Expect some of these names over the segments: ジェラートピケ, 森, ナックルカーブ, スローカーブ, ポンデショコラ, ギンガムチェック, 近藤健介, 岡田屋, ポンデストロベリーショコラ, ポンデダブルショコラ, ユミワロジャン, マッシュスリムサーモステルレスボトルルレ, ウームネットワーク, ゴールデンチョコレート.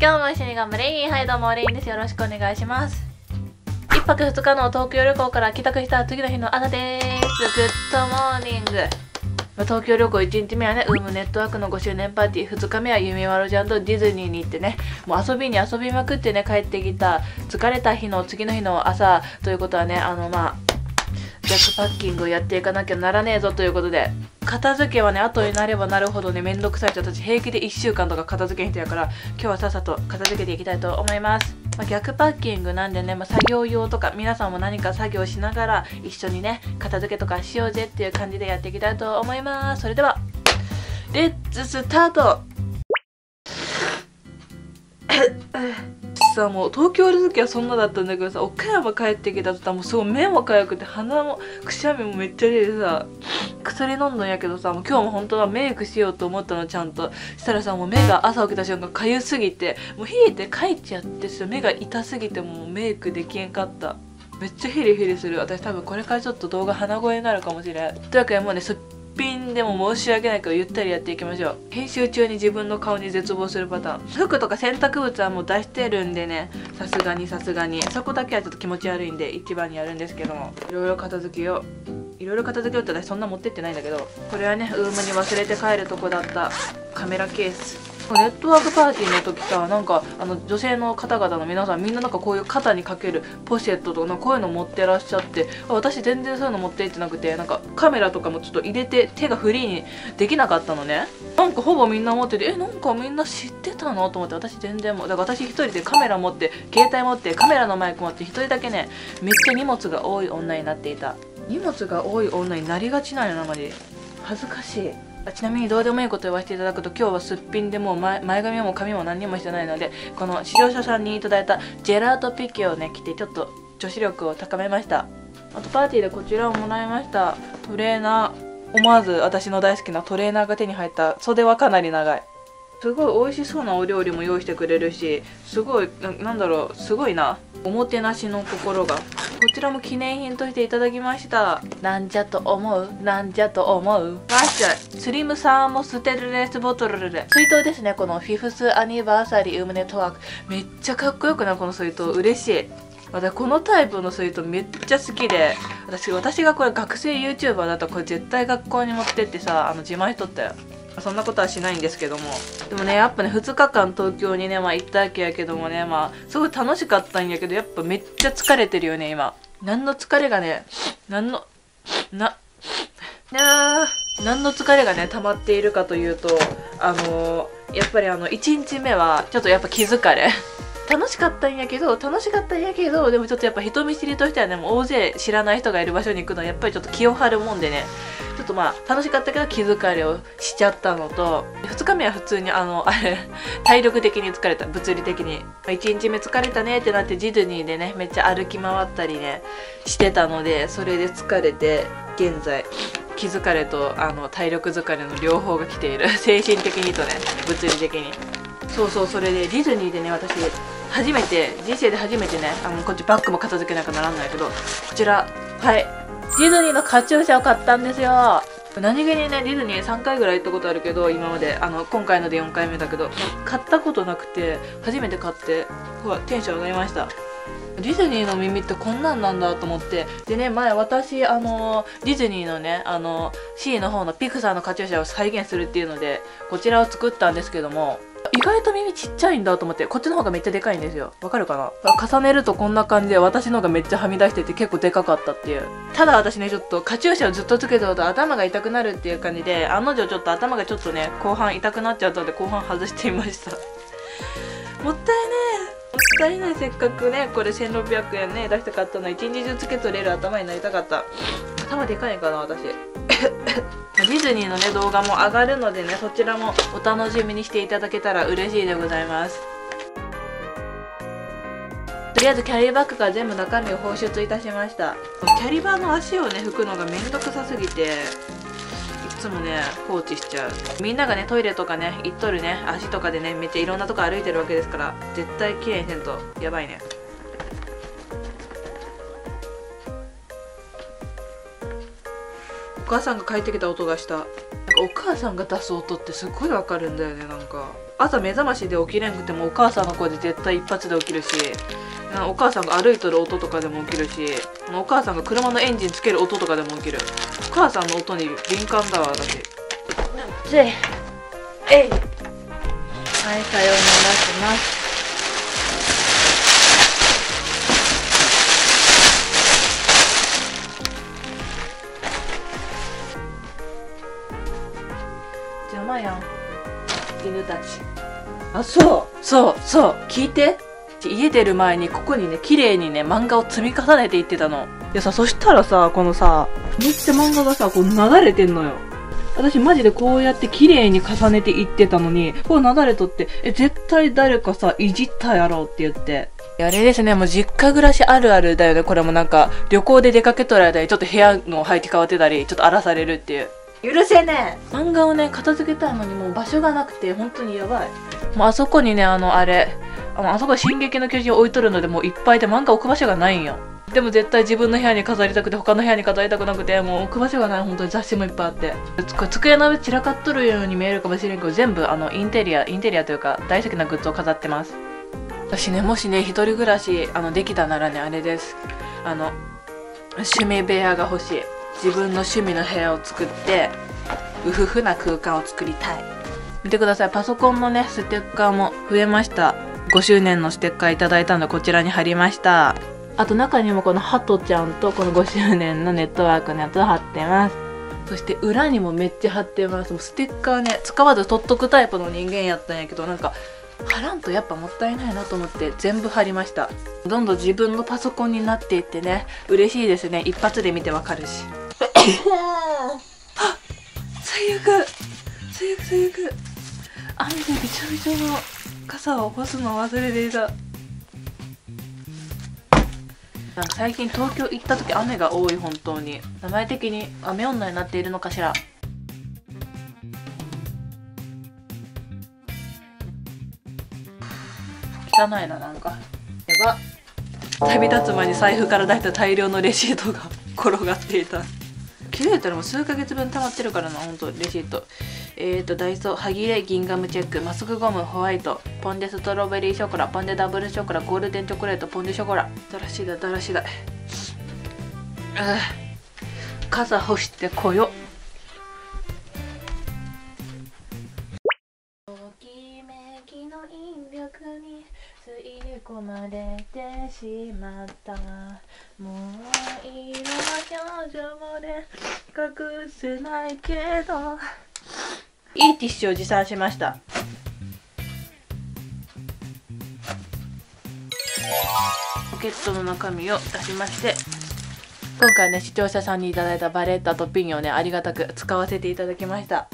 今日も一緒に頑張れ。はい、どうもレインです。よろしくお願いします。1泊2日の東京旅行から帰宅した次の日の朝です。グッドモーニング。東京旅行1日目はね、ウームネットワークの5周年パーティー、2日目はユミワロジャンとディズニーに行ってね、もう遊びに遊びまくってね、帰ってきた、疲れた日の次の日の朝ということはね、ジャックパッキングをやっていかなきゃならねえぞということで、片付けはね、後になればなるほどね、めんどくさい人たち平気で1週間とか片付けん人やから、今日はさっさと片付けていきたいと思います。逆パッキングなんでね、作業用とか、皆さんも何か作業しながら一緒にね、片付けとかしようぜっていう感じでやっていきたいと思います。それでは、レッツスタートさ、もう東京いる時はそんなだったんだけどさ、岡山帰ってきたとさ、もうすごい目もかゆくて鼻もくしゃみもめっちゃ出てさ、薬飲んだんやけどさ、もう今日も本当はメイクしようと思ったのちゃんとしたらさ、もう目が朝起きた瞬間かゆすぎて、もう冷えてかいちゃってさ、目が痛すぎてもうメイクできんかった。めっちゃヒリヒリする。私多分これからちょっと動画鼻声になるかもしれん。というわけでもうね、すっぴんでも申し訳ないけどゆったりやっていきましょう。編集中に自分の顔に絶望するパターン。服とか洗濯物はもう出してるんでね、さすがにそこだけはちょっと気持ち悪いんで一番にやるんですけども、いろいろ片付けようって私そんな持ってってないんだけど、これはね、ウームに忘れて帰るとこだったカメラケース。ネットワークパーティーの時さ、なんか女性の方々の皆さんみんななんかこういう肩にかけるポシェットとかこういうの持ってらっしゃって、私全然そういうの持って行ってなくて、なんかカメラとかもちょっと入れて手がフリーにできなかったのね。なんかほぼみんな持ってて、なんかみんな知ってたのと思って、私全然もうだから私一人でカメラ持って携帯持ってカメラのマイク持って一人だけね、めっちゃ荷物が多い女になっていた。荷物が多い女になりがちなんやな、マジ恥ずかしい。ちなみにどうでもいいこと言わせていただくと、今日はすっぴんでもう 前髪も髪も何にもしてないので、この視聴者さんにいただいたジェラートピケをね着てちょっと女子力を高めました。あとパーティーでこちらをもらいました。トレーナー、思わず私の大好きなトレーナーが手に入った。袖はかなり長い。すごい美味しそうなお料理も用意してくれるし、すごいなんだろう、すごいな、おもてなしの心が。こちらも記念品としていただきました。なんじゃと思う、なんじゃと思う。マッシュスリムサーモステルレスボトルルレ水筒ですね。このフィフスアニバーサリーウームネットワーク、めっちゃかっこよくないこの水筒、嬉しい。私このタイプの水筒めっちゃ好きで、私がこれ学生 YouTuber だったらこれ絶対学校に持ってってさ、自慢しとったよ。そんなことはしないんですけども、でもねやっぱね2日間東京にね行ったわけやけどもね、すごい楽しかったんやけど、やっぱめっちゃ疲れてるよね今。何の疲れがね何の疲れがね溜まっているかというと、やっぱり1日目はちょっとやっぱ気疲れ楽しかったんやけどでもちょっとやっぱ人見知りとしてはね、もう大勢知らない人がいる場所に行くのはやっぱりちょっと気を張るもんでね、ちょっと楽しかったけど気疲れをしちゃったのと、2日目は普通に体力的に疲れた、物理的に。1日目疲れたねってなってディズニーでねめっちゃ歩き回ったりねしてたので、それで疲れて現在気疲れと体力疲れの両方が来ている精神的にとね物理的に。そうそう、それでディズニーでね私初めて、人生で初めてね、こっちバッグも片付けなきゃならないけど、こちら、はい、ディズニーのカチューシャを買ったんですよ。何気にね、ディズニー3回ぐらい行ったことあるけど、今まで、今回ので4回目だけど、買ったことなくて、初めて買って、ほら、テンション上がりました。ディズニーの耳ってこんなんなんだと思って、でね前私ディズニーのねC の方のピクサーのカチューシャを再現するっていうのでこちらを作ったんですけども、意外と耳ちっちゃいんだと思って、こっちの方がめっちゃでかいんですよ。わかるかな。重ねるとこんな感じで私の方がめっちゃはみ出してて結構でかかったっていう。ただ私ねちょっとカチューシャをずっとつけてると頭が痛くなるっていう感じで、案の定ちょっと頭がちょっとね後半痛くなっちゃったので後半外していましたもったいねえ、もったいない。せっかくねこれ1600円ね出したかったの、一日中つけとれる頭になりたかった。頭でかいんかな私ディズニーのね動画も上がるのでね、そちらもお楽しみにしていただけたら嬉しいでございます。とりあえずキャリーバッグから全部中身を放出いたしました。キャリバーの足をね拭くのがめんどくさすぎていつもね放置しちゃう。みんながねトイレとかね行っとるね足とかでねめっちゃいろんなとこ歩いてるわけですから、絶対きれいにせんとやばいね。お母さんが帰ってきた音がした。お母さんが出す音ってすごいわかるんだよね。なんか朝目覚ましで起きれんくてもお母さんの声で絶対一発で起きるし、お母さんが歩いとる音とかでも起きるし、お母さんが車のエンジンつける音とかでも起きる。お母さんの音に敏感だわ私。せえい、はい、さようならします。邪魔やん、犬たち。あ、そうそうそう、聞いて。家出る前にここにね、綺麗にね、漫画を積み重ねていってたの。いやさ、そしたらさ、このさ、めっちゃ漫画がさ、こう流れてんのよ。私マジでこうやって綺麗に重ねていってたのに、こうなだれとって、絶対誰かさ、いじったやろうって言って。あれですね、もう実家暮らしあるあるだよね。これもなんか、旅行で出かけとる間にちょっと部屋の配置変わってたり、ちょっと荒らされるっていう。許せねえ。漫画をね、片付けたいのにもう場所がなくて、本当にやばい。もうあそこにね、あそこ進撃の巨人を置いとるので、もういっぱいで漫画置く場所がないんよ。でも絶対自分の部屋に飾りたくて他の部屋に飾りたくなくて、もう置く場所がない。本当に雑誌もいっぱいあって、これ机の上散らかっとるように見えるかもしれんけど、全部インテリアというか大好きなグッズを飾ってます。私ね、もしね一人暮らしできたならね、あれです、趣味部屋が欲しい。自分の趣味の部屋を作ってうふふな空間を作りたい。見てください、パソコンのねステッカーも増えました。5周年のステッカーいただいたのでこちらに貼りました。あと中にもこのハトちゃんとこの5周年のネットワークのやつを貼ってます。そして裏にもめっちゃ貼ってます。もうステッカーね、使わず取っとくタイプの人間やったんやけど、なんか貼らんとやっぱもったいないなと思って全部貼りました。どんどん自分のパソコンになっていってね、嬉しいですね。一発で見てわかるし。あ、最悪最悪最悪。雨でびちょびちょの傘を干すの忘れていた。なんか最近東京行った時雨が多い。本当に名前的に雨女になっているのかしら。汚いな、なんかやば。旅立つ前に財布から出した大量のレシートが転がっていた。気づいたらもう数ヶ月分溜まってるからな、ほんとレシート。ダイソー、はぎれ、ギンガムチェック、マスクゴム、ホワイト、ポンデストロベリーショコラ、ポンデダブルショコラ、ゴールデンチョコレート、ポンデショコラ。だらしだ、だらしだ。傘干してこよ。ときめきの引力に吸い込まれてしまった。もう色は表情もね、隠せないけど。いいティッシュを持参しました。ポケットの中身を出しまして、今回ね視聴者さんにいただいたバレッタとピンをねありがたく使わせていただきました。やっ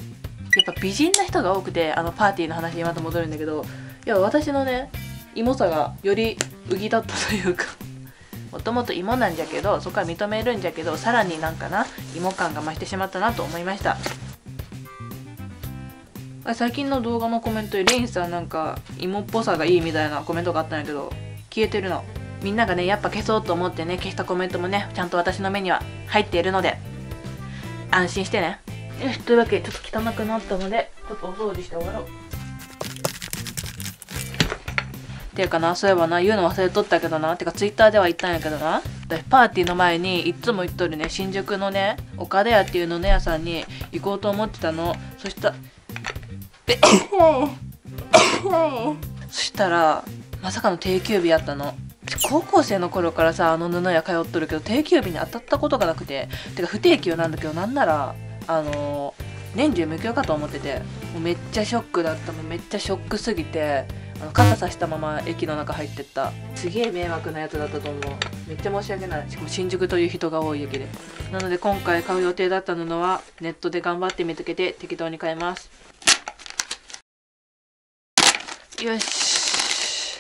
ぱ美人な人が多くて、パーティーの話にまた戻るんだけど、いや私のねイモさがよりウギだったというか、もともとイモなんじゃけど、そこは認めるんじゃけど、さらになんかなイモ感が増してしまったなと思いました。最近の動画のコメントでレインさんなんか芋っぽさがいいみたいなコメントがあったんやけど、消えてるの。みんながねやっぱ消そうと思ってね消したコメントもねちゃんと私の目には入っているので安心してね。よし、というわけでちょっと汚くなったのでちょっとお掃除して終わろう。っていうかな、そういえばな、言うの忘れとったけどな、てか Twitter では言ったんやけどな、パーティーの前にいつも行っとるね新宿のね岡田屋っていうのね屋さんに行こうと思ってたの。そしたらそしたらまさかの定休日やったの。高校生の頃からさ布屋通っとるけど定休日に当たったことがなくて、てか不定休なんだけど、なんなら年中無休かと思ってて、もうめっちゃショックだった。もうめっちゃショックすぎて傘さしたまま駅の中入ってった。すげえ迷惑なやつだったと思う。めっちゃ申し訳ない。しかも新宿という人が多い駅で。なので今回買う予定だった布はネットで頑張って見つけて適当に買います。よし、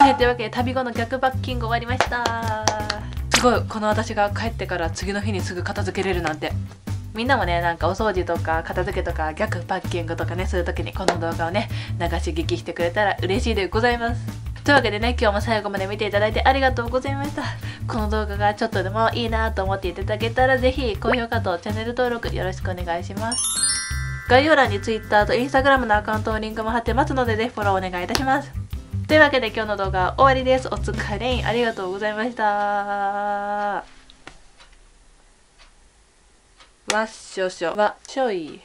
はい、というわけで旅後の逆バッキング終わりました。すごい、この私が帰ってから次の日にすぐ片付けれるなんて。みんなもねなんかお掃除とか片付けとか逆バッキングとかね、そういう時にこの動画をね流し聞きしてくれたら嬉しいでございます。というわけでね、今日も最後まで見ていただいてありがとうございました。この動画がちょっとでもいいなと思っていただけたら、ぜひ高評価とチャンネル登録よろしくお願いします。概要欄に Twitter と Instagram のアカウントのリンクも貼ってますので、ぜひフォローお願いいたします。というわけで今日の動画は終わりです。お疲れん。ありがとうございました。わっしょしょ。わっしょい。